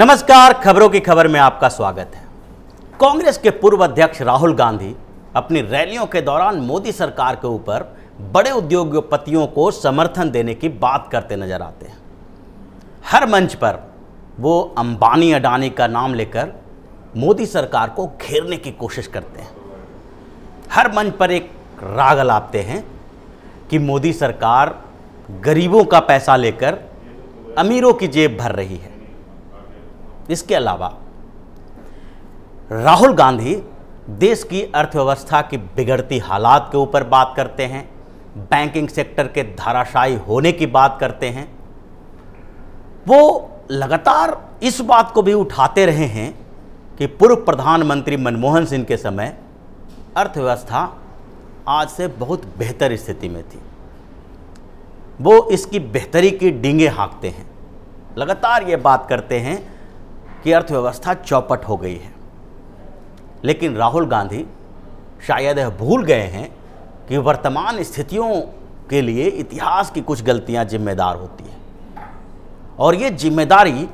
नमस्कार, खबरों की खबर में आपका स्वागत है। कांग्रेस के पूर्व अध्यक्ष राहुल गांधी अपनी रैलियों के दौरान मोदी सरकार के ऊपर बड़े उद्योगपतियों को समर्थन देने की बात करते नजर आते हैं। हर मंच पर वो अंबानी अडानी का नाम लेकर मोदी सरकार को घेरने की कोशिश करते हैं। हर मंच पर एक राग लापते हैं कि मोदी सरकार गरीबों का पैसा लेकर अमीरों की जेब भर रही है। इसके अलावा राहुल गांधी देश की अर्थव्यवस्था की बिगड़ती हालात के ऊपर बात करते हैं, बैंकिंग सेक्टर के धराशायी होने की बात करते हैं। वो लगातार इस बात को भी उठाते रहे हैं कि पूर्व प्रधानमंत्री मनमोहन सिंह के समय अर्थव्यवस्था आज से बहुत बेहतर स्थिति में थी। वो इसकी बेहतरी की डींगे हाँकते हैं, लगातार ये बात करते हैं कि अर्थव्यवस्था चौपट हो गई है। लेकिन राहुल गांधी शायद यह भूल गए हैं कि वर्तमान स्थितियों के लिए इतिहास की कुछ गलतियां जिम्मेदार होती हैं, और ये जिम्मेदारी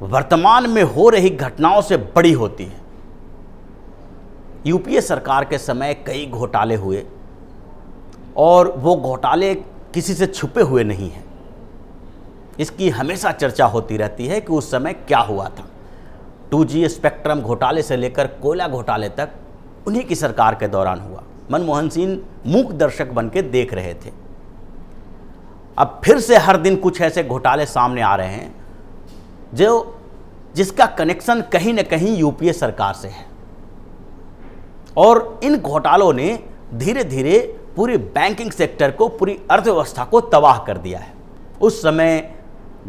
वर्तमान में हो रही घटनाओं से बड़ी होती है। यूपीए सरकार के समय कई घोटाले हुए और वो घोटाले किसी से छुपे हुए नहीं हैं। इसकी हमेशा चर्चा होती रहती है कि उस समय क्या हुआ था। 2G स्पेक्ट्रम घोटाले से लेकर कोयला घोटाले तक उन्हीं की सरकार के दौरान हुआ। मनमोहन सिंह मूक दर्शक बन के देख रहे थे। अब फिर से हर दिन कुछ ऐसे घोटाले सामने आ रहे हैं जिसका कनेक्शन कहीं न कहीं यूपीए सरकार से है, और इन घोटालों ने धीरे धीरे पूरी बैंकिंग सेक्टर को, पूरी अर्थव्यवस्था को तबाह कर दिया है। उस समय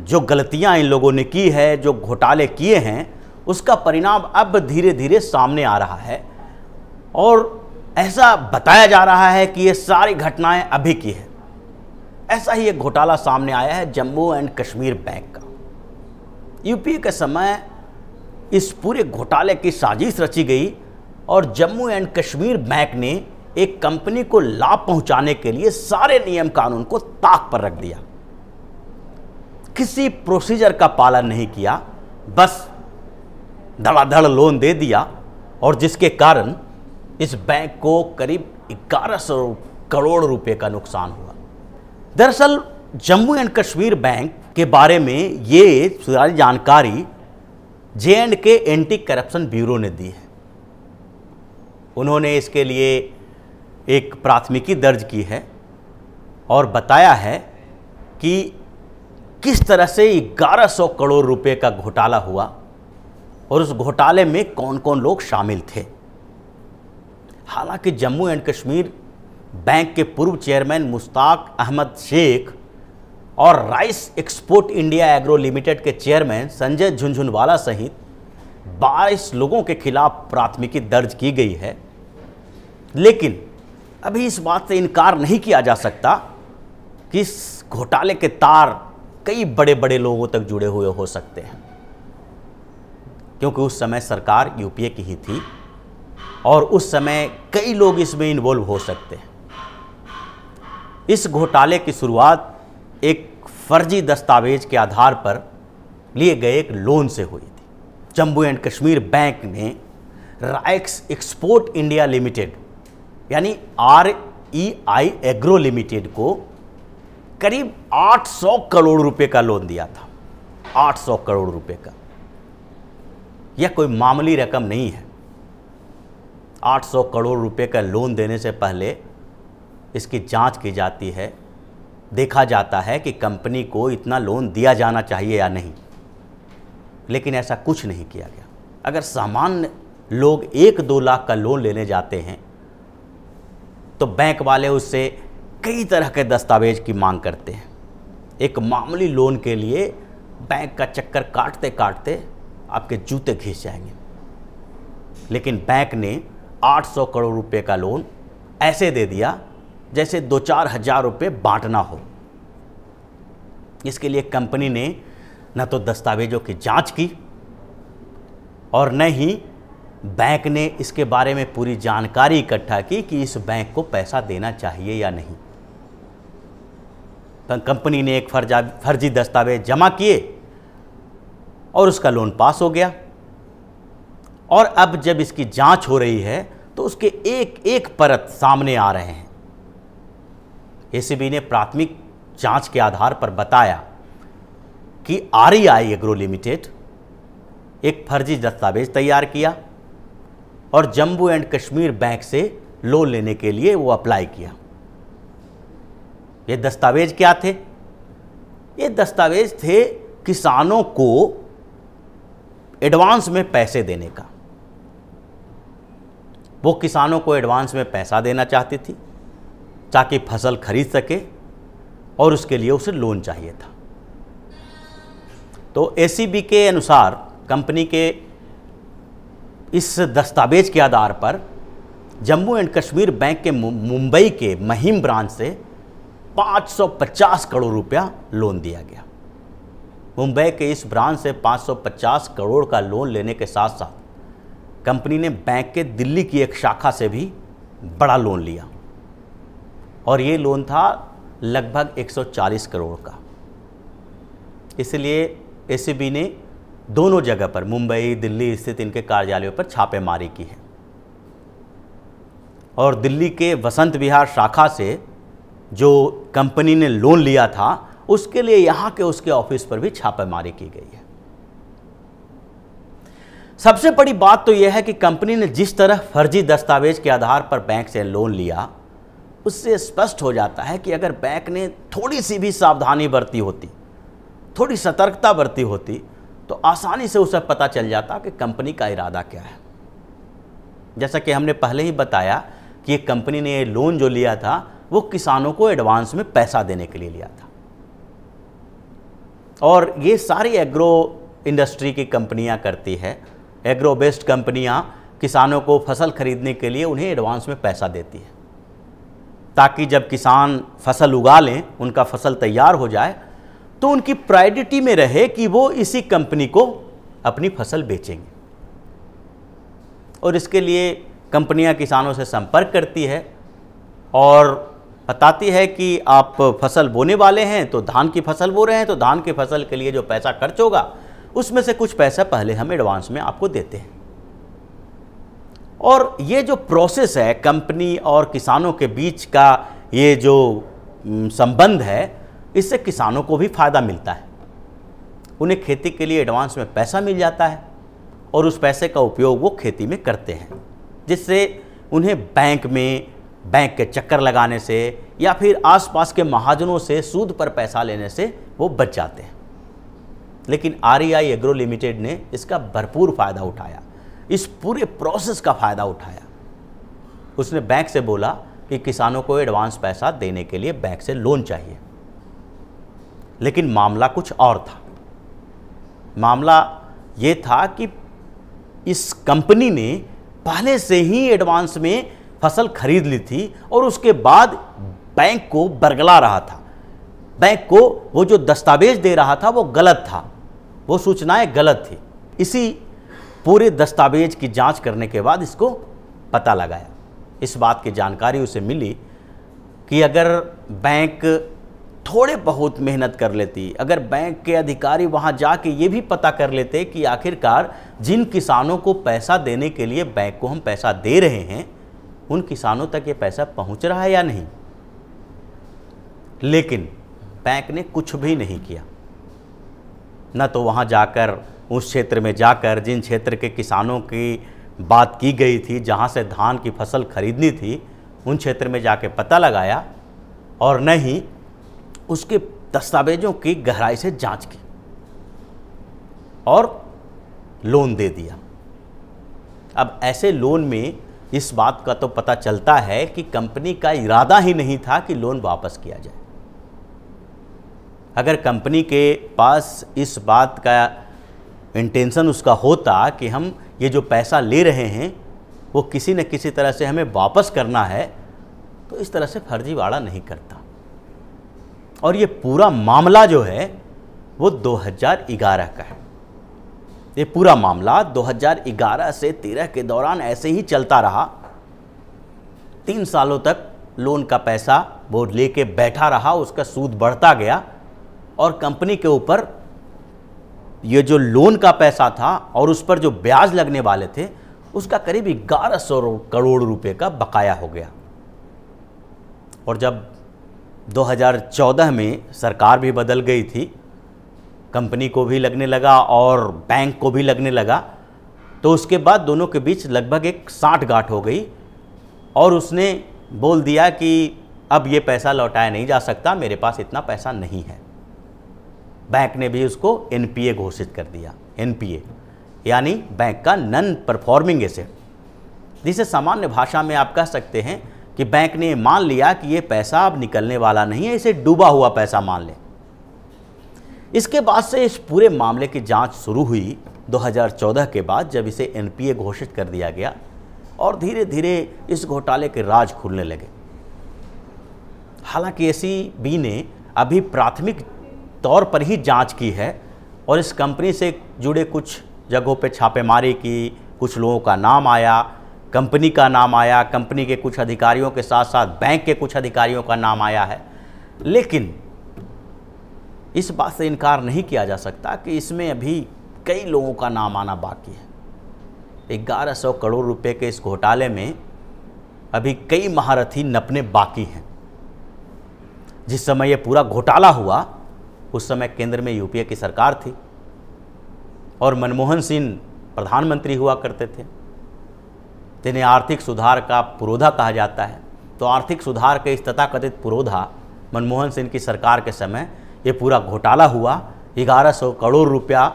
जो गलतियां इन लोगों ने की है, जो घोटाले किए हैं, उसका परिणाम अब धीरे धीरे सामने आ रहा है, और ऐसा बताया जा रहा है कि ये सारी घटनाएं अभी की है। ऐसा ही एक घोटाला सामने आया है जम्मू एंड कश्मीर बैंक का। यूपीए के समय इस पूरे घोटाले की साजिश रची गई, और जम्मू एंड कश्मीर बैंक ने एक कंपनी को लाभ पहुंचाने के लिए सारे नियम कानून को ताक पर रख दिया। किसी प्रोसीजर का पालन नहीं किया, बस धड़ाधड़ लोन दे दिया, और जिसके कारण इस बैंक को करीब 1100 करोड़ रुपए का नुकसान हुआ। दरअसल जम्मू एंड कश्मीर बैंक के बारे में ये सारी जानकारी JK एंटी करप्शन ब्यूरो ने दी है। उन्होंने इसके लिए एक प्राथमिकी दर्ज की है और बताया है कि किस तरह से 1100 करोड़ रुपए का घोटाला हुआ और उस घोटाले में कौन कौन लोग शामिल थे। हालांकि जम्मू एंड कश्मीर बैंक के पूर्व चेयरमैन मुश्ताक अहमद शेख और rice export India agro limited के चेयरमैन संजय झुंझुनवाला सहित 22 लोगों के खिलाफ प्राथमिकी दर्ज की गई है, लेकिन अभी इस बात से इनकार नहीं किया जा सकता कि इस घोटाले के तार कई बड़े बड़े लोगों तक जुड़े हुए हो सकते हैं, क्योंकि उस समय सरकार यूपीए की ही थी और उस समय कई लोग इसमें इन्वॉल्व हो सकते हैं। इस घोटाले की शुरुआत एक फर्जी दस्तावेज के आधार पर लिए गए एक लोन से हुई थी। जम्मू एंड कश्मीर बैंक ने राइस एक्सपोर्ट इंडिया लिमिटेड यानी REI एग्रो लिमिटेड को करीब 800 करोड़ रुपए का लोन दिया था। 800 करोड़ रुपए का, यह कोई मामूली रकम नहीं है। 800 करोड़ रुपए का लोन देने से पहले इसकी जांच की जाती है, देखा जाता है कि कंपनी को इतना लोन दिया जाना चाहिए या नहीं, लेकिन ऐसा कुछ नहीं किया गया। अगर सामान्य लोग 1-2 लाख का लोन लेने जाते हैं तो बैंक वाले उससे कई तरह के दस्तावेज की मांग करते हैं। एक मामूली लोन के लिए बैंक का चक्कर काटते काटते आपके जूते घिस जाएंगे। लेकिन बैंक ने 800 करोड़ रुपए का लोन ऐसे दे दिया जैसे 2-4 हज़ार रुपये बांटना हो। इसके लिए कंपनी ने न तो दस्तावेजों की जांच की और न ही बैंक ने इसके बारे में पूरी जानकारी इकट्ठा की कि इस बैंक को पैसा देना चाहिए या नहीं। कंपनी ने एक फर्जी दस्तावेज जमा किए और उसका लोन पास हो गया। और अब जब इसकी जांच हो रही है तो उसके एक एक परत सामने आ रहे हैं। एसीबी ने प्राथमिक जांच के आधार पर बताया कि REI एग्रो लिमिटेड एक फर्जी दस्तावेज तैयार किया और जम्मू एंड कश्मीर बैंक से लोन लेने के लिए वो अप्लाई किया। ये दस्तावेज क्या थे? ये दस्तावेज थे किसानों को एडवांस में पैसे देने का। वो किसानों को एडवांस में पैसा देना चाहती थी ताकि फसल खरीद सके और उसके लिए उसे लोन चाहिए था। तो एसीबी के अनुसार कंपनी के इस दस्तावेज के आधार पर जम्मू एंड कश्मीर बैंक के मुंबई के महिम ब्रांच से 550 करोड़ रुपया लोन दिया गया। मुंबई के इस ब्रांच से 550 करोड़ का लोन लेने के साथ साथ कंपनी ने बैंक के दिल्ली की एक शाखा से भी बड़ा लोन लिया और ये लोन था लगभग 140 करोड़ का। इसलिए एसीबी ने दोनों जगह पर मुंबई दिल्ली स्थित इनके कार्यालयों पर छापेमारी की है और दिल्ली के वसंत विहार शाखा से जो कंपनी ने लोन लिया था उसके लिए यहाँ के उसके ऑफिस पर भी छापेमारी की गई है। सबसे बड़ी बात तो यह है कि कंपनी ने जिस तरह फर्जी दस्तावेज के आधार पर बैंक से लोन लिया उससे स्पष्ट हो जाता है कि अगर बैंक ने थोड़ी सी भी सावधानी बरती होती, थोड़ी सतर्कता बरती होती तो आसानी से उसे पता चल जाता कि कंपनी का इरादा क्या है। जैसा कि हमने पहले ही बताया कि ये कंपनी ने ये लोन जो लिया था वो किसानों को एडवांस में पैसा देने के लिए लिया था और ये सारी एग्रो इंडस्ट्री की कंपनियां करती है। एग्रो बेस्ड कंपनियां किसानों को फसल खरीदने के लिए उन्हें एडवांस में पैसा देती है ताकि जब किसान फसल उगा लें, उनका फसल तैयार हो जाए तो उनकी प्रायोरिटी में रहे कि वो इसी कंपनी को अपनी फसल बेचेंगे। और इसके लिए कंपनियां किसानों से संपर्क करती है और बताती है कि आप फसल बोने वाले हैं तो धान की फसल बो रहे हैं तो धान की फसल के लिए जो पैसा खर्च होगा उसमें से कुछ पैसा पहले हम एडवांस में आपको देते हैं। और ये जो प्रोसेस है कंपनी और किसानों के बीच का, ये जो संबंध है, इससे किसानों को भी फ़ायदा मिलता है। उन्हें खेती के लिए एडवांस में पैसा मिल जाता है और उस पैसे का उपयोग वो खेती में करते हैं जिससे उन्हें बैंक के चक्कर लगाने से या फिर आसपास के महाजनों से सूद पर पैसा लेने से वो बच जाते हैं। लेकिन REI एग्रो लिमिटेड ने इसका भरपूर फ़ायदा उठाया, इस पूरे प्रोसेस का फ़ायदा उठाया। उसने बैंक से बोला कि किसानों को एडवांस पैसा देने के लिए बैंक से लोन चाहिए। लेकिन मामला कुछ और था। मामला ये था कि इस कंपनी ने पहले से ही एडवांस में फसल खरीद ली थी और उसके बाद बैंक को बरगला रहा था। बैंक को वो जो दस्तावेज दे रहा था वो गलत था, वो सूचनाएं गलत थी। इसी पूरे दस्तावेज की जांच करने के बाद इसको पता लगाया, इस बात की जानकारी उसे मिली कि अगर बैंक थोड़े बहुत मेहनत कर लेती, अगर बैंक के अधिकारी वहाँ जाके ये भी पता कर लेते कि आखिरकार जिन किसानों को पैसा देने के लिए बैंक को हम पैसा दे रहे हैं उन किसानों तक ये पैसा पहुँच रहा है या नहीं। लेकिन बैंक ने कुछ भी नहीं किया, न तो वहाँ जाकर उस क्षेत्र में जाकर जिन क्षेत्र के किसानों की बात की गई थी जहाँ से धान की फसल खरीदनी थी उन क्षेत्र में जाके पता लगाया और न ही उसके दस्तावेजों की गहराई से जांच की और लोन दे दिया। अब ऐसे लोन में इस बात का तो पता चलता है कि कंपनी का इरादा ही नहीं था कि लोन वापस किया जाए। अगर कंपनी के पास इस बात का इंटेंशन उसका होता कि हम ये जो पैसा ले रहे हैं वो किसी न किसी तरह से हमें वापस करना है तो इस तरह से फर्जीवाड़ा नहीं करता। और ये पूरा मामला जो है वो 2011 का है। ये पूरा मामला 2011 से 2013 के दौरान ऐसे ही चलता रहा। 3 सालों तक लोन का पैसा वो लेके बैठा रहा, उसका सूद बढ़ता गया और कंपनी के ऊपर ये जो लोन का पैसा था और उस पर जो ब्याज लगने वाले थे उसका करीब 1100 करोड़ रुपए का बकाया हो गया। और जब 2014 में सरकार भी बदल गई थी, कंपनी को भी लगने लगा और बैंक को भी लगने लगा, तो उसके बाद दोनों के बीच लगभग एक साठगांठ हो गई और उसने बोल दिया कि अब ये पैसा लौटाया नहीं जा सकता, मेरे पास इतना पैसा नहीं है। बैंक ने भी उसको एनपीए घोषित कर दिया। एनपीए यानी बैंक का नॉन परफॉर्मिंग एसेट, जिसे सामान्य भाषा में आप कह सकते हैं कि बैंक ने मान लिया कि ये पैसा अब निकलने वाला नहीं है, इसे डूबा हुआ पैसा मान लें। इसके बाद से इस पूरे मामले की जांच शुरू हुई 2014 के बाद, जब इसे एनपीए घोषित कर दिया गया और धीरे धीरे इस घोटाले के राज खुलने लगे। हालांकि एसीबी ने अभी प्राथमिक तौर पर ही जांच की है और इस कंपनी से जुड़े कुछ जगहों पे छापेमारी की, कुछ लोगों का नाम आया, कंपनी का नाम आया, कंपनी के कुछ अधिकारियों के साथ साथ बैंक के कुछ अधिकारियों का नाम आया है। लेकिन इस बात से इनकार नहीं किया जा सकता कि इसमें अभी कई लोगों का नाम आना बाकी है। 1100 करोड़ रुपए के इस घोटाले में अभी कई महारथी नपने बाकी हैं। जिस समय यह पूरा घोटाला हुआ उस समय केंद्र में यूपीए की सरकार थी और मनमोहन सिंह प्रधानमंत्री हुआ करते थे, जिन्हें आर्थिक सुधार का पुरोधा कहा जाता है। तो आर्थिक सुधार के इस तथाकथित पुरोधा मनमोहन सिंह की सरकार के समय ये पूरा घोटाला हुआ। 1100 करोड़ रुपया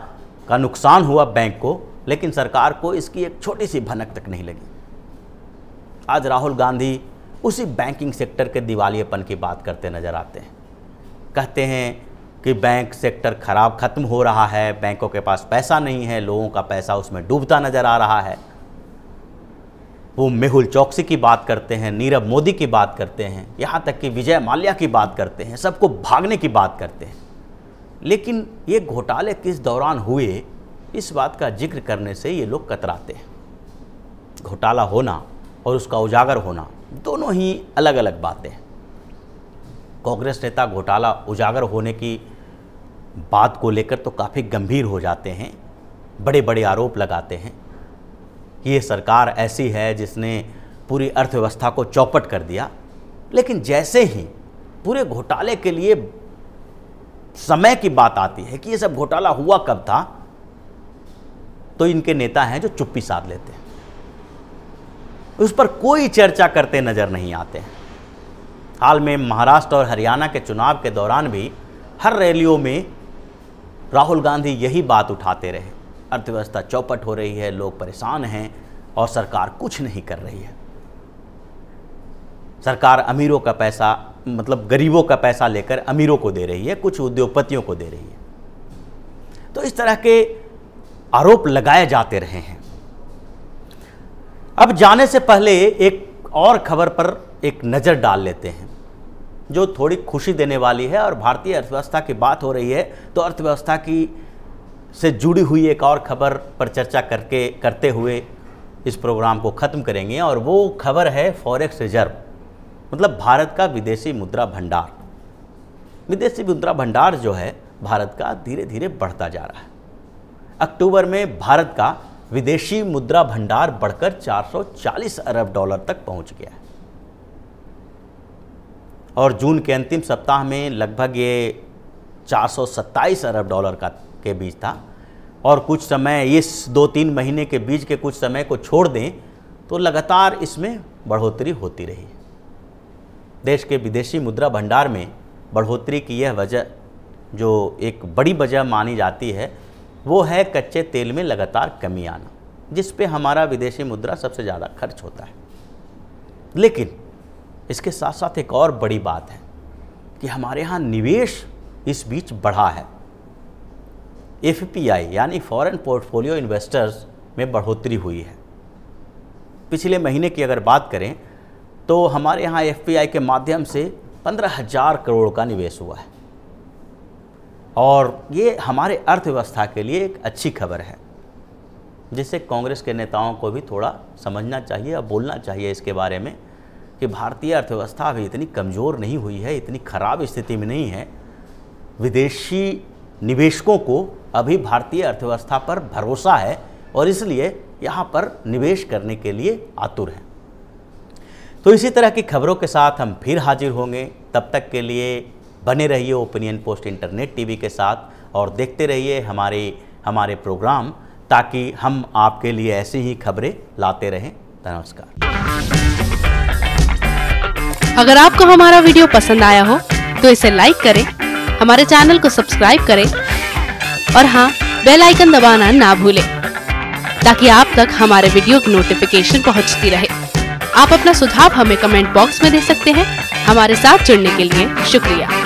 का नुकसान हुआ बैंक को, लेकिन सरकार को इसकी एक छोटी सी भनक तक नहीं लगी। आज राहुल गांधी उसी बैंकिंग सेक्टर के दिवालियेपन की बात करते नज़र आते हैं। कहते हैं कि बैंक सेक्टर खराब खत्म हो रहा है, बैंकों के पास पैसा नहीं है, लोगों का पैसा उसमें डूबता नज़र आ रहा है। वो मेहुल चौकसी की बात करते हैं, नीरव मोदी की बात करते हैं, यहाँ तक कि विजय माल्या की बात करते हैं, सबको भागने की बात करते हैं। लेकिन ये घोटाले किस दौरान हुए इस बात का जिक्र करने से ये लोग कतराते हैं। घोटाला होना और उसका उजागर होना दोनों ही अलग अलग बातें हैं। कांग्रेस नेता घोटाला उजागर होने की बात को लेकर तो काफ़ी गंभीर हो जाते हैं, बड़े बड़े आरोप लगाते हैं कि ये सरकार ऐसी है जिसने पूरी अर्थव्यवस्था को चौपट कर दिया। लेकिन जैसे ही पूरे घोटाले के लिए समय की बात आती है कि ये सब घोटाला हुआ कब था, तो इनके नेता हैं जो चुप्पी साध लेते हैं, उस पर कोई चर्चा करते नज़र नहीं आते हैं। हाल में महाराष्ट्र और हरियाणा के चुनाव के दौरान भी हर रैलियों में राहुल गांधी यही बात उठाते रहे, अर्थव्यवस्था चौपट हो रही है, लोग परेशान हैं और सरकार कुछ नहीं कर रही है। सरकार अमीरों का पैसा, मतलब गरीबों का पैसा लेकर अमीरों को दे रही है, कुछ उद्योगपतियों को दे रही है। तो इस तरह के आरोप लगाए जाते रहे हैं। अब जाने से पहले एक और खबर पर एक नज़र डाल लेते हैं जो थोड़ी खुशी देने वाली है। और भारतीय अर्थव्यवस्था की बात हो रही है तो अर्थव्यवस्था की से जुड़ी हुई एक और खबर पर चर्चा करते हुए इस प्रोग्राम को ख़त्म करेंगे। और वो खबर है फॉरेक्स रिजर्व, मतलब भारत का विदेशी मुद्रा भंडार। विदेशी मुद्रा भंडार जो है भारत का धीरे धीरे बढ़ता जा रहा है। अक्टूबर में भारत का विदेशी मुद्रा भंडार बढ़कर 440 अरब डॉलर तक पहुंच गया है और जून के अंतिम सप्ताह में लगभग ये 427 अरब डॉलर के बीच था। और कुछ समय, इस 2-3 महीने के बीच के कुछ समय को छोड़ दें तो लगातार इसमें बढ़ोतरी होती रही। देश के विदेशी मुद्रा भंडार में बढ़ोतरी की यह वजह, जो एक बड़ी वजह मानी जाती है, वो है कच्चे तेल में लगातार कमी आना, जिस पे हमारा विदेशी मुद्रा सबसे ज़्यादा खर्च होता है। लेकिन इसके साथ साथ एक और बड़ी बात है कि हमारे यहाँ निवेश इस बीच बढ़ा है। एफपीआई यानी फॉरेन पोर्टफोलियो इन्वेस्टर्स में बढ़ोतरी हुई है। पिछले महीने की अगर बात करें तो हमारे यहाँ एफपीआई के माध्यम से 15,000 करोड़ का निवेश हुआ है और ये हमारे अर्थव्यवस्था के लिए एक अच्छी खबर है, जिसे कांग्रेस के नेताओं को भी थोड़ा समझना चाहिए और बोलना चाहिए इसके बारे में कि भारतीय अर्थव्यवस्था अभी इतनी कमज़ोर नहीं हुई है, इतनी खराब स्थिति में नहीं है। विदेशी निवेशकों को अभी भारतीय अर्थव्यवस्था पर भरोसा है और इसलिए यहाँ पर निवेश करने के लिए आतुर हैं। तो इसी तरह की खबरों के साथ हम फिर हाजिर होंगे। तब तक के लिए बने रहिए opinion post internet T V के साथ और देखते रहिए हमारे प्रोग्राम, ताकि हम आपके लिए ऐसी ही खबरें लाते रहें। नमस्कार। अगर आपको हमारा वीडियो पसंद आया हो तो इसे लाइक करें, हमारे चैनल को सब्सक्राइब करें और हाँ, बेल आइकन दबाना ना भूलें ताकि आप तक हमारे वीडियो की नोटिफिकेशन पहुंचती रहे। आप अपना सुझाव हमें कमेंट बॉक्स में दे सकते हैं। हमारे साथ जुड़ने के लिए शुक्रिया।